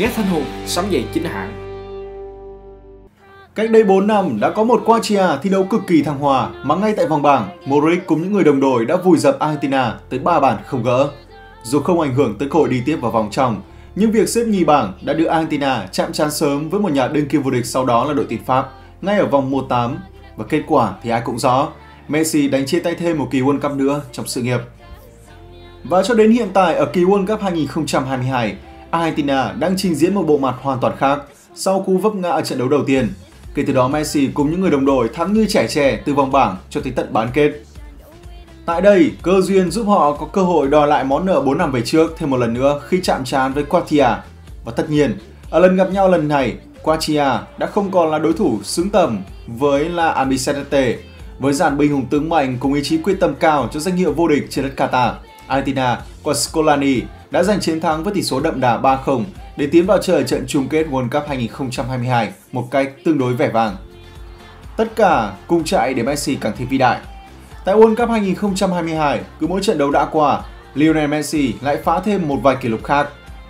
ghét thân hồn sắm giày chính hãng. Cách đây 4 năm đã có một Croatia thi đấu cực kỳ thăng hòa mà ngay tại vòng bảng, Modric cùng những người đồng đội đã vùi dập Argentina tới 3 bàn không gỡ. Dù không ảnh hưởng tới cơ hội đi tiếp vào vòng trong, nhưng việc xếp nhì bảng đã đưa Argentina chạm trán sớm với một nhà đương kim vô địch sau đó là đội tuyển Pháp ngay ở vòng 1/8. Và kết quả thì ai cũng rõ, Messi đánh chia tay thêm một kỳ World Cup nữa trong sự nghiệp. Và cho đến hiện tại ở kỳ World Cup 2022, Argentina đang trình diễn một bộ mặt hoàn toàn khác sau cú vấp ngã ở trận đấu đầu tiên. Kể từ đó Messi cùng những người đồng đội thắng như trẻ tre từ vòng bảng cho tới tận bán kết. Tại đây, cơ duyên giúp họ có cơ hội đòi lại món nợ 4 năm về trước thêm một lần nữa khi chạm trán với Croatia. Và tất nhiên, ở lần gặp nhau lần này, Croatia đã không còn là đối thủ xứng tầm với La Albiceleste. Với dàn binh hùng tướng mạnh cùng ý chí quyết tâm cao cho danh hiệu vô địch trên đất Qatar, Argentina của Scaloni đã giành chiến thắng với tỷ số đậm đà 3-0 để tiến vào chơi trận chung kết World Cup 2022 một cách tương đối vẻ vang. Tất cả cùng chạy để Messi càng thêm vĩ đại. Tại World Cup 2022, cứ mỗi trận đấu đã qua, Lionel Messi lại phá thêm một vài kỷ lục khác.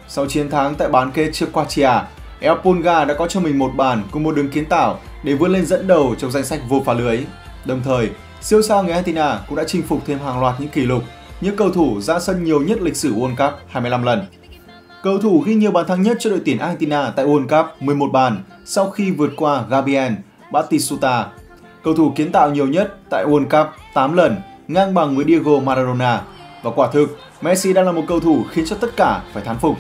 Sau chiến thắng tại bán kết trước Croatia, El Pulga đã có cho mình một bàn cùng một đường kiến tạo để vươn lên dẫn đầu trong danh sách vô phá lưới. Đồng thời, siêu sao người Argentina cũng đã chinh phục thêm hàng loạt những kỷ lục như cầu thủ ra sân nhiều nhất lịch sử World Cup 25 lần. Cầu thủ ghi nhiều bàn thắng nhất cho đội tuyển Argentina tại World Cup 11 bàn sau khi vượt qua Gabriel Batistuta. Cầu thủ kiến tạo nhiều nhất tại World Cup 8 lần, ngang bằng với Diego Maradona. Và quả thực, Messi đang là một cầu thủ khiến cho tất cả phải thán phục.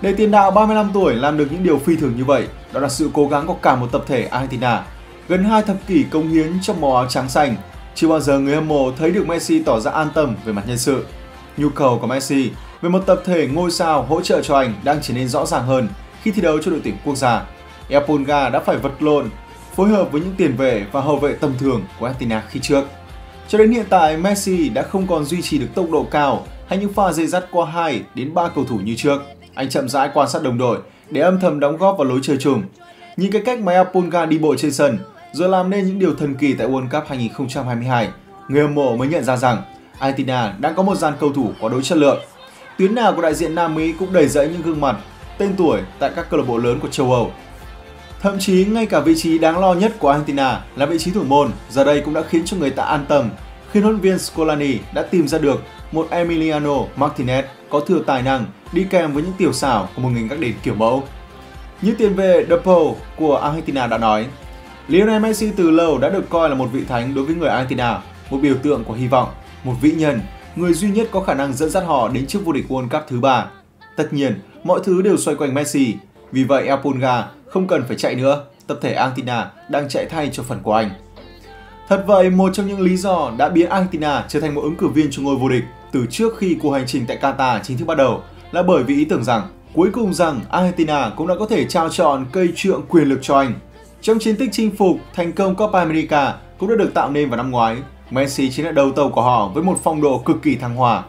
Để tiền đạo 35 tuổi làm được những điều phi thường như vậy, đó là sự cố gắng của cả một tập thể Argentina. Gần 2 thập kỷ cống hiến trong màu áo trắng xanh, chưa bao giờ người hâm mộ thấy được Messi tỏ ra an tâm về mặt nhân sự. Nhu cầu của Messi về một tập thể ngôi sao hỗ trợ cho anh đang trở nên rõ ràng hơn khi thi đấu cho đội tuyển quốc gia. El Pulga đã phải vật lộn, phối hợp với những tiền vệ và hậu vệ tầm thường của Argentina khi trước. Cho đến hiện tại, Messi đã không còn duy trì được tốc độ cao hay những pha dây dắt qua 2 đến 3 cầu thủ như trước. Anh chậm rãi quan sát đồng đội để âm thầm đóng góp vào lối chơi chung. Nhìn cái cách mà El Pulga đi bộ trên sân, rồi làm nên những điều thần kỳ tại World Cup 2022, người hâm mộ mới nhận ra rằng Argentina đang có một dàn cầu thủ quá đối chất lượng. Tuyến nào của đại diện Nam Mỹ cũng đầy rẫy những gương mặt, tên tuổi tại các câu lạc bộ lớn của châu Âu. Thậm chí ngay cả vị trí đáng lo nhất của Argentina là vị trí thủ môn giờ đây cũng đã khiến cho người ta an tâm khi huấn luyện viên Scaloni đã tìm ra được một Emiliano Martinez có thừa tài năng đi kèm với những tiểu xảo của một nghìn các đền kiểu mẫu. Như tiền vệ Depo của Argentina đã nói, Lionel Messi từ lâu đã được coi là một vị thánh đối với người Argentina, một biểu tượng của hy vọng, một vĩ nhân, người duy nhất có khả năng dẫn dắt họ đến trước vô địch World Cup thứ 3. Tất nhiên, mọi thứ đều xoay quanh Messi, vì vậy El Pulga không cần phải chạy nữa, tập thể Argentina đang chạy thay cho phần của anh. Thật vậy, một trong những lý do đã biến Argentina trở thành một ứng cử viên cho ngôi vô địch từ trước khi cuộc hành trình tại Qatar chính thức bắt đầu là bởi vì ý tưởng rằng cuối cùng rằng Argentina cũng đã có thể trao chọn cây trượng quyền lực cho anh. Trong chiến tích chinh phục thành công Copa America cũng đã được tạo nên vào năm ngoái, Messi chính là đầu tàu của họ với một phong độ cực kỳ thăng hoa.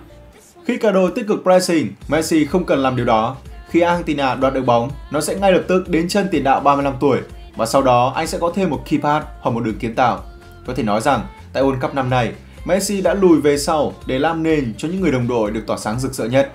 Khi cả đội tích cực pressing, Messi không cần làm điều đó. Khi Argentina đoạt được bóng, nó sẽ ngay lập tức đến chân tiền đạo 35 tuổi và sau đó anh sẽ có thêm một key pass hoặc một đường kiến tạo. Có thể nói rằng tại World Cup năm nay, Messi đã lùi về sau để làm nền cho những người đồng đội được tỏa sáng rực rỡ nhất.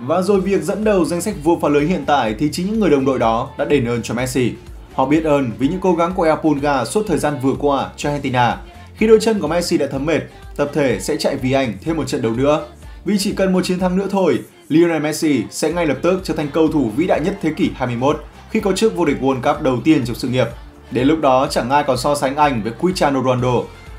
Và rồi việc dẫn đầu danh sách vua phá lưới hiện tại thì chính những người đồng đội đó đã đền ơn cho Messi. Họ biết ơn vì những cố gắng của El Pulga suốt thời gian vừa qua cho Argentina. Khi đôi chân của Messi đã thấm mệt, tập thể sẽ chạy vì anh thêm một trận đấu nữa. Vì chỉ cần một chiến thắng nữa thôi, Lionel Messi sẽ ngay lập tức trở thành cầu thủ vĩ đại nhất thế kỷ 21 khi có chức vô địch World Cup đầu tiên trong sự nghiệp. Đến lúc đó chẳng ai còn so sánh anh với Cristiano Ronaldo,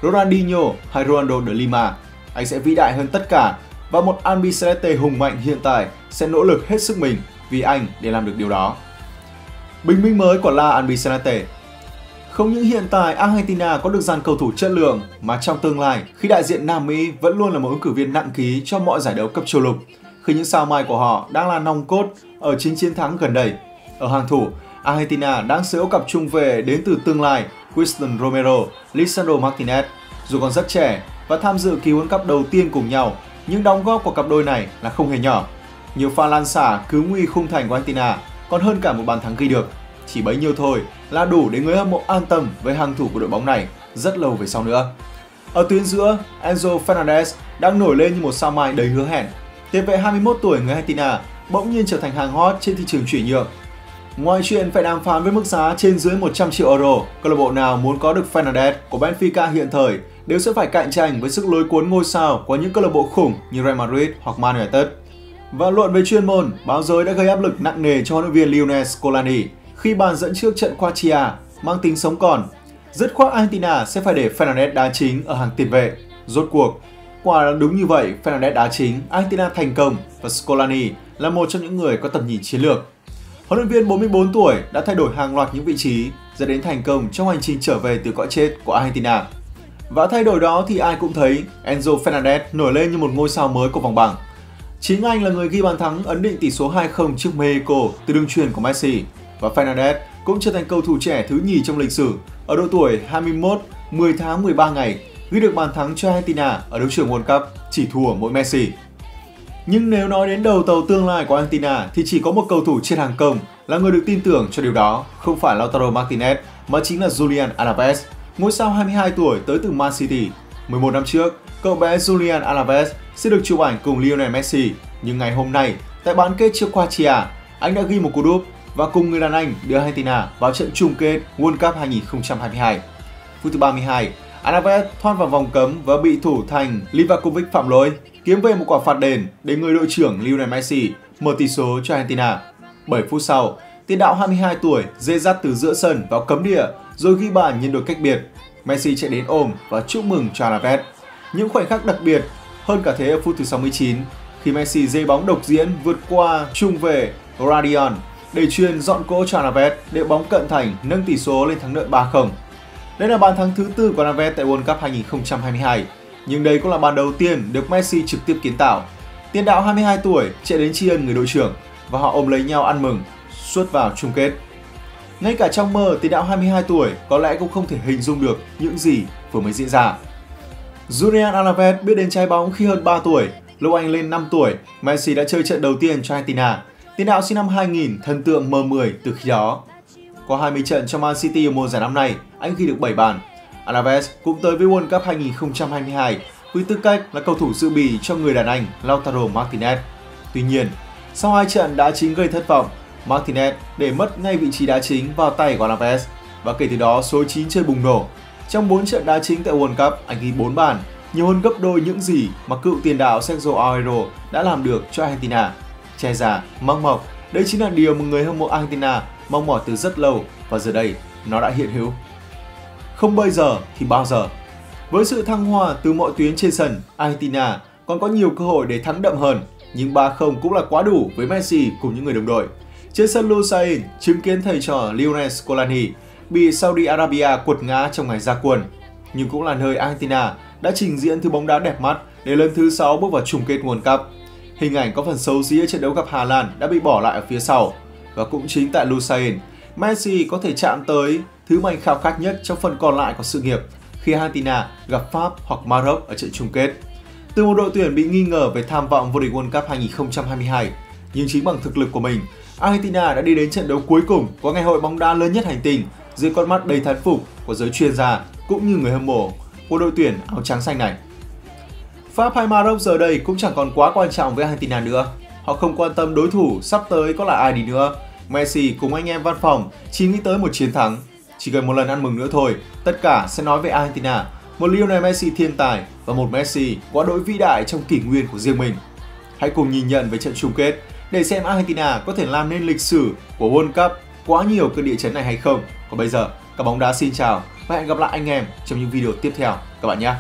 Ronaldinho hay Ronaldo de Lima. Anh sẽ vĩ đại hơn tất cả và một Albiceleste hùng mạnh hiện tại sẽ nỗ lực hết sức mình vì anh để làm được điều đó. Bình minh mới của La Albiceleste. Không những hiện tại Argentina có được dàn cầu thủ chất lượng mà trong tương lai khi đại diện Nam Mỹ vẫn luôn là một ứng cử viên nặng ký cho mọi giải đấu cấp châu lục, khi những sao mai của họ đang là nòng cốt ở chính chiến thắng gần đây. Ở hàng thủ, Argentina đang sở hữu cặp trung vệ đến từ tương lai Cristian Romero, Lisandro Martinez. Dù còn rất trẻ và tham dự kỳ World Cup đầu tiên cùng nhau, nhưng đóng góp của cặp đôi này là không hề nhỏ. Nhiều pha lan xả cứu nguy khung thành của Argentina còn hơn cả một bàn thắng ghi được. Chỉ bấy nhiêu thôi là đủ để người hâm mộ an tâm với hàng thủ của đội bóng này rất lâu về sau nữa. Ở tuyến giữa, Enzo Fernandez đang nổi lên như một sao mai đầy hứa hẹn. Tiền vệ 21 tuổi người Argentina bỗng nhiên trở thành hàng hot trên thị trường chuyển nhượng. Ngoài chuyện phải đàm phán với mức giá trên dưới 100 triệu euro, câu lạc bộ nào muốn có được Fernandez của Benfica hiện thời đều sẽ phải cạnh tranh với sức lôi cuốn ngôi sao của những câu lạc bộ khủng như Real Madrid hoặc Man United. Và luận về chuyên môn, báo giới đã gây áp lực nặng nề cho huấn luyện viên Lionel Scaloni khi bàn dẫn trước trận Croatia mang tính sống còn. Dứt khoát Argentina sẽ phải để Fernandez đá chính ở hàng tiền vệ. Rốt cuộc, quả là đúng như vậy, Fernandez đá chính, Argentina thành công và Scaloni là một trong những người có tầm nhìn chiến lược. Huấn luyện viên 44 tuổi đã thay đổi hàng loạt những vị trí dẫn đến thành công trong hành trình trở về từ cõi chết của Argentina. Và thay đổi đó thì ai cũng thấy Enzo Fernandez nổi lên như một ngôi sao mới của vòng bảng. Chính anh là người ghi bàn thắng ấn định tỷ số 2-0 trước Mexico từ đường chuyền của Messi, và Fernandez cũng trở thành cầu thủ trẻ thứ nhì trong lịch sử ở độ tuổi 21, 10 tháng 13 ngày ghi được bàn thắng cho Argentina ở đấu trường World Cup, chỉ thua mỗi Messi. Nhưng nếu nói đến đầu tàu tương lai của Argentina thì chỉ có một cầu thủ trên hàng công là người được tin tưởng cho điều đó, không phải Lautaro Martinez mà chính là Julian Alvarez, ngôi sao 22 tuổi tới từ Man City. 11 năm trước, cậu bé Julian Alvarez sẽ được chụp ảnh cùng Lionel Messi, nhưng ngày hôm nay, tại bán kết trước Croatia, anh đã ghi một cú đúp và cùng người đàn anh đưa Argentina vào trận chung kết World Cup 2022. Phút thứ 32, Alvarez thoát vào vòng cấm và bị thủ thành Livakovic phạm lỗi, kiếm về một quả phạt đền để người đội trưởng Lionel Messi mở tỷ số cho Argentina. 7 phút sau, tiền đạo 22 tuổi dễ dắt từ giữa sân vào cấm địa rồi ghi bàn nhân đôi cách biệt. Messi chạy đến ôm và chúc mừng cho Alvarez. Những khoảnh khắc đặc biệt hơn cả thế ở phút thứ 69 khi Messi dây bóng độc diễn vượt qua trung vệ Radion để chuyền dọn cỗ cho Alvarez để bóng cận thành nâng tỷ số lên thắng đợi 3-0. Đây là bàn thắng thứ tư của Alvarez tại World Cup 2022, nhưng đây cũng là bàn đầu tiên được Messi trực tiếp kiến tạo. Tiền đạo 22 tuổi chạy đến tri ân người đội trưởng và họ ôm lấy nhau ăn mừng suốt vào chung kết. Ngay cả trong mơ, tiền đạo 22 tuổi có lẽ cũng không thể hình dung được những gì vừa mới diễn ra. Julian Alvarez biết đến trái bóng khi hơn 3 tuổi, lúc anh lên 5 tuổi, Messi đã chơi trận đầu tiên cho Argentina. Tiền đạo sinh năm 2000, thần tượng M10 từ khi đó. Qua 20 trận cho Man City ở mùa giải năm nay, anh ghi được 7 bàn. Alvarez cũng tới với World Cup 2022 với tư cách là cầu thủ dự bị cho người đàn anh Lautaro Martinez. Tuy nhiên, sau 2 trận đá chính gây thất vọng, Martinez để mất ngay vị trí đá chính vào tay của Alvarez và kể từ đó số 9 chơi bùng nổ. Trong 4 trận đá chính tại World Cup, anh ghi 4 bàn, nhiều hơn gấp đôi những gì mà cựu tiền đạo Sergio Agüero đã làm được cho Argentina. Che giả, mắc mọc, đây chính là điều mà người hâm mộ Argentina mong mỏi từ rất lâu và giờ đây nó đã hiện hữu. Không bây giờ thì bao giờ. Với sự thăng hoa từ mọi tuyến trên sân, Argentina còn có nhiều cơ hội để thắng đậm hơn, nhưng 3-0 cũng là quá đủ với Messi cùng những người đồng đội. Trên sân Lusail, chứng kiến thầy trò Lionel Scaloni bị Saudi Arabia quật ngã trong ngày ra quân, nhưng cũng là nơi Argentina đã trình diễn thứ bóng đá đẹp mắt để lần thứ 6 bước vào chung kết World Cup. Hình ảnh có phần xấu xí ở trận đấu gặp Hà Lan đã bị bỏ lại ở phía sau, và cũng chính tại Lusail, Messi có thể chạm tới thứ mà anh khao khát nhất trong phần còn lại của sự nghiệp khi Argentina gặp Pháp hoặc Maroc ở trận chung kết. Từ một đội tuyển bị nghi ngờ về tham vọng vô địch World Cup 2022, nhưng chính bằng thực lực của mình, Argentina đã đi đến trận đấu cuối cùng của ngày hội bóng đá lớn nhất hành tinh dưới con mắt đầy thán phục của giới chuyên gia cũng như người hâm mộ của đội tuyển áo trắng xanh này. Pháp hay Maroc giờ đây cũng chẳng còn quá quan trọng với Argentina nữa. Họ không quan tâm đối thủ sắp tới có là ai đi nữa. Messi cùng anh em văn phòng chỉ nghĩ tới một chiến thắng. Chỉ cần một lần ăn mừng nữa thôi, tất cả sẽ nói về Argentina, một Lionel Messi thiên tài và một Messi quá đỗi vĩ đại trong kỷ nguyên của riêng mình. Hãy cùng nhìn nhận về trận chung kết để xem Argentina có thể làm nên lịch sử của World Cup quá nhiều cơn địa chấn này hay không. Còn bây giờ, các bóng đá xin chào và hẹn gặp lại anh em trong những video tiếp theo các bạn nhé.